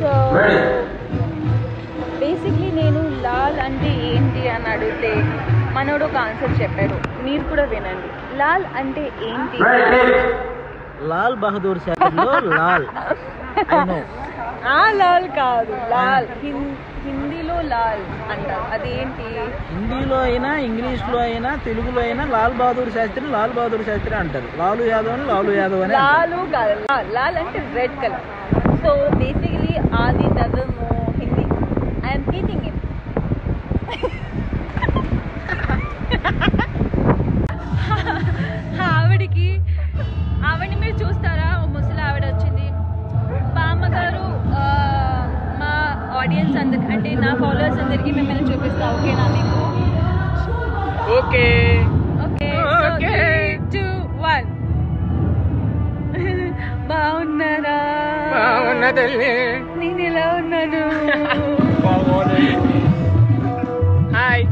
So basically నేను లాల్ అంటే ఏంటి అని అడిగితే మనోడు ఒక ఆన్సర్ చెప్పాడు, మీరు కూడా వినండి. లాల్ అంటే ఏంటి? లాల్ బహదూర్ శాస్త్రిలో లాల్ అవును, ఆ లాల్ కాదు, లాల్ హిందీలో లాల్ అంటారు. అదేంటి? హిందీలో అయినా ఇంగ్లీష్లో అయినా తెలుగులో అయినా లాల్ బహదూర్ శాస్త్రి లాల్ బహదూర్ శాస్త్రి అంటారు. లాలూ యాదవ్ అని లాలూ యాదవ్ అని, లాలు కాదు, లాల్ అంటే రెడ్ కలర్. సో బేసికలీ ఆది నదము హిందీ. I'm teaching it. ఆవిడికి ఆవిడని మీరు చూస్తారా? ఓ ముసలి ఆవిడ వచ్చింది. బామ్మ గారు మా ఆడియన్స్ అందరికి అంటే నా ఫాలోవర్స్ అందరికీ మిమ్మల్ని చూపిస్తా, ఓకేనా? మీకు ఓకే? ఓకే, 3, 2, 1. బాగున్నారా? బాగున్నా తల్లి, నేను ఎలా ఉన్నాను? హాయ్.